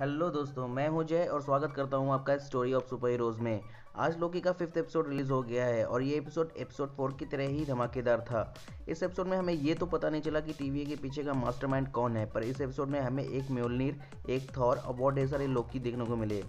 Hello दोस्तों, मैं हूं जय और स्वागत करता हूं आपका स्टोरी ऑफ सुपर हीरोज़ में। आज लोकी का 5th एपिसोड रिलीज़ हो गया है और ये एपिसोड 4 की तरह ही धमाकेदार था। इस एपिसोड में हमें ये तो पता नहीं चला कि टीवीए के पीछे का मास्टरमाइंड कौन है, पर इस एपिसोड में हमें एक म्योलनीर, एक थॉर और बहुत ढेर सारे लोकी देखने को मिले।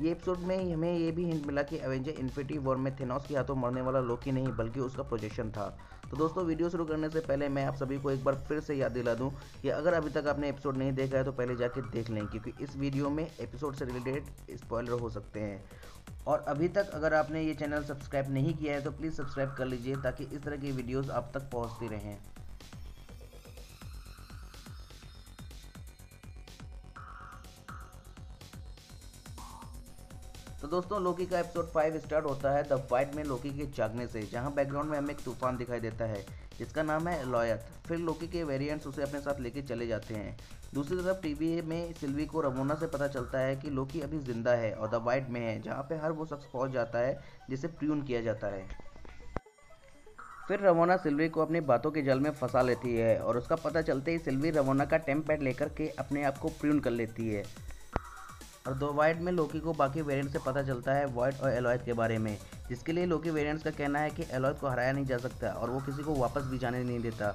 ये एपिसोड में हमें ये भी हिंट मिला कि एवेंजर इन्फिनिटी वॉर में थेनोस के हाथों मरने वाला लोकी नहीं बल्कि उसका प्रोजेक्शन था। तो दोस्तों, वीडियो शुरू करने से पहले मैं आप सभी को एक बार फिर से याद दिला दूं कि अगर अभी तक आपने एपिसोड नहीं देखा है तो पहले जाके देख लें, क्योंकि इस वीडियो में एपिसोड से रिलेटेड स्पॉइलर हो सकते हैं। और अभी तक अगर आपने ये चैनल सब्सक्राइब नहीं किया है तो प्लीज़ सब्सक्राइब कर लीजिए ताकि इस तरह की वीडियोज़ आप तक पहुँचती रहें। तो दोस्तों, लोकी का एपिसोड 5 स्टार्ट होता है द वाइड में लोकी के जागने से, जहां बैकग्राउंड में हमें एक तूफान दिखाई देता है जिसका नाम है एलॉयथ। फिर लोकी के वेरिएंट्स उसे अपने साथ लेके चले जाते हैं। दूसरी तरफ टीवीए में सिल्वी को रवोना से पता चलता है कि लोकी अभी जिंदा है और द वाइड में है, जहाँ पे हर वो शख्स पहुँच जाता है जिसे प्रून किया जाता है। फिर रवोना सिल्वी को अपनी बातों के जाल में फंसा लेती है और उसका पता चलते ही सिल्वी रवोना का टेम्पैड लेकर के अपने आप को प्रून कर लेती है। और दो वाइड में लोकी को बाकी वेरिएंट से पता चलता है वॉइड और एलॉयथ के बारे में, जिसके लिए लोकी वेरिएंट्स का कहना है कि एलॉयथ को हराया नहीं जा सकता और वो किसी को वापस भी जाने नहीं देता।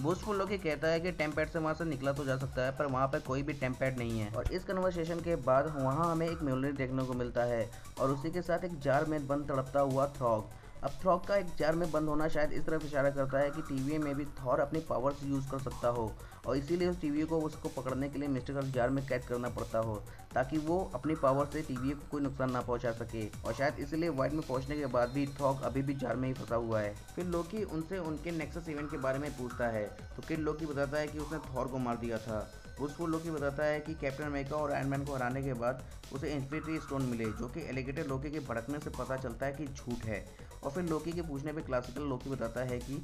बोस्टफुल लोकी कहता है कि टेम्पैड से वहाँ से निकला तो जा सकता है पर वहाँ पर कोई भी टेम्पैड नहीं है। और इस कन्वर्सेशन के बाद वहाँ हमें एक म्योलनीर देखने को मिलता है और उसी के साथ एक जार में बंद तड़पता हुआ थ्रॉग। अब थॉर का एक जार में बंद होना शायद इस तरफ इशारा करता है कि टीवीए में भी थॉर अपनी पावर्स यूज़ कर सकता हो और इसीलिए उस टीवीए को उसको पकड़ने के लिए मिस्टिकल जार में कैद करना पड़ता हो ताकि वो अपनी पावर से टीवीए को कोई नुकसान ना पहुंचा सके। और शायद इसीलिए वाइड में पहुंचने के बाद भी थॉर अभी भी जार में ही फंसा हुआ है। फिर लोकी उनसे उनके नेक्सस इवेंट के बारे में पूछता है तो किड लोकी बताता है कि उसने थॉर को मार दिया था। बोस्टफुल लोकी बताता है कि कैप्टन अमेरिका और आयरन मैन को हराने के बाद उसे इन्फिनिटी स्टोन मिले, जो कि एलिगेटर लोकी के भड़कने से पता चलता है कि झूठ है। और फिर लोकी के पूछने पे क्लासिकल लोकी बताता है कि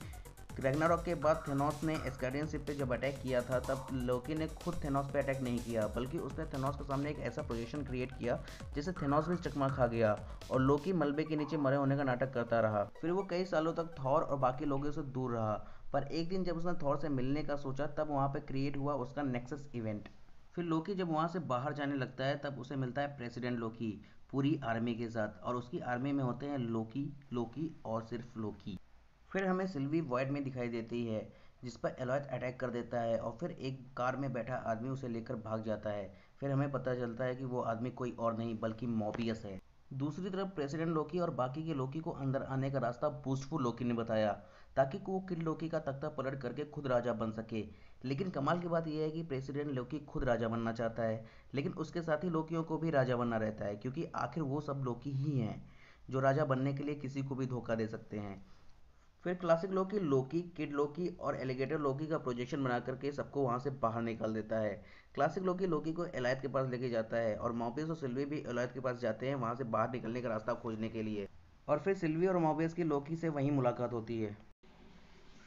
रैग्नारोक के बाद थेनोस ने एस्गार्डियन शिप पे जब अटैक किया था तब लोकी ने खुद थेनोस पे अटैक नहीं किया बल्कि उसने थेनोस के सामने एक ऐसा पोजीशन क्रिएट किया जिससे थेनोस भी चकमा खा गया और लोकी मलबे के नीचे मरे होने का नाटक करता रहा। फिर वो कई सालों तक थॉर और बाकी लोगों से दूर रहा, पर एक दिन जब उसने थॉर से मिलने का सोचा तब वहाँ पर क्रिएट हुआ उसका नेक्सस इवेंट। फिर लोकी जब वहाँ से बाहर जाने लगता है तब उसे मिलता है प्रेसिडेंट लोकी पूरी आर्मी के साथ, और उसकी आर्मी में होते हैं लोकी, लोकी और सिर्फ लोकी। फिर हमें सिल्वी वॉइड में दिखाई देती है जिस पर एलॉयथ अटैक कर देता है और फिर एक कार में बैठा आदमी उसे लेकर भाग जाता है। फिर हमें पता चलता है कि वो आदमी कोई और नहीं बल्कि मोबियस है। दूसरी तरफ प्रेसिडेंट लोकी और बाकी के लोकी को अंदर आने का रास्ता बूस्टफुल लोकी ने बताया ताकि वो किड लोकी का तख्ता पलट करके खुद राजा बन सके। लेकिन कमाल की बात यह है कि प्रेसिडेंट लोकी खुद राजा बनना चाहता है लेकिन उसके साथ ही लोकियों को भी राजा बनना रहता है, क्योंकि आखिर वो सब लोकी ही हैं जो राजा बनने के लिए किसी को भी धोखा दे सकते हैं। फिर क्लासिक लोकी, लोकी, किड लोकी और एलिगेटर लोकी का प्रोजेक्शन बना करके सबको वहाँ से बाहर निकाल देता है। क्लासिक लोकी लोकी को एलॉयथ के पास लेके जाता है और मोबियस और सिल्वी भी एलॉयथ के पास जाते हैं वहाँ से बाहर निकलने का रास्ता खोजने के लिए। और फिर सिल्वी और मोबियस की लोकी से वहीं मुलाकात होती है।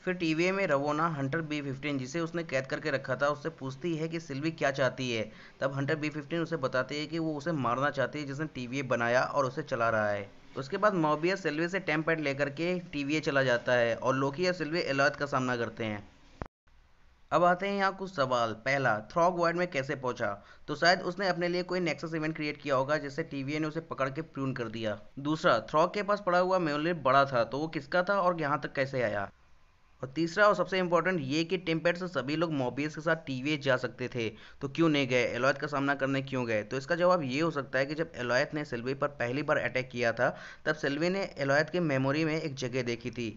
फिर टीवीए में रवोना हंटर B-15 जिसे उसने कैद करके रखा था उससे पूछती है कि सिल्वी क्या चाहती है। तब हंटर B-15 उसे बताती है कि वो उसे मारना चाहती है जिसने टीवीए बनाया और उसे चला रहा है। उसके बाद मोबियस सिल्वी से टेम्पैड लेकर के टीवीए चला जाता है और लोकी और सिल्वी एलॉयथ का सामना करते हैं। अब आते हैं यहाँ कुछ सवाल। पहला, थ्रॉग वॉइड में कैसे पहुँचा? तो शायद उसने अपने लिए कोई नेक्सस इवेंट क्रिएट किया होगा जिससे टीवीए ने उसे पकड़ के प्रून कर दिया। दूसरा, थ्रॉग के पास पड़ा हुआ म्योलनीर बड़ा था तो वो किसका था और यहाँ तक कैसे आया? और तीसरा और सबसे इम्पोर्टेंट ये कि टेम्पैड से सभी लोग मोबियस के साथ टीवीए जा सकते थे तो क्यों नहीं गए, एलॉयथ का सामना करने क्यों गए? तो इसका जवाब ये हो सकता है कि जब एलॉयथ ने सिल्वी पर पहली बार अटैक किया था तब सिल्वी ने एलॉयथ के मेमोरी में एक जगह देखी थी,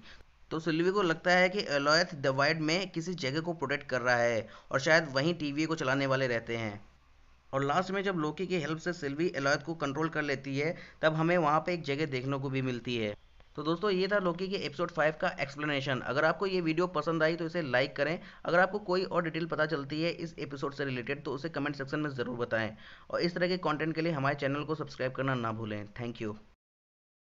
तो सिल्वी को लगता है कि एलॉयथ द वाइड में किसी जगह को प्रोटेक्ट कर रहा है और शायद वहीं टीवीए को चलाने वाले रहते हैं। और लास्ट में जब लोकी की हेल्प से सिल्वी एलॉयथ को कंट्रोल कर लेती है तब हमें वहाँ पर एक जगह देखने को भी मिलती है। तो दोस्तों, ये था लोकी के एपिसोड 5 का एक्सप्लेनेशन। अगर आपको ये वीडियो पसंद आई तो इसे लाइक करें। अगर आपको कोई और डिटेल पता चलती है इस एपिसोड से रिलेटेड तो उसे कमेंट सेक्शन में ज़रूर बताएं और इस तरह के कंटेंट के लिए हमारे चैनल को सब्सक्राइब करना ना भूलें। Thank you.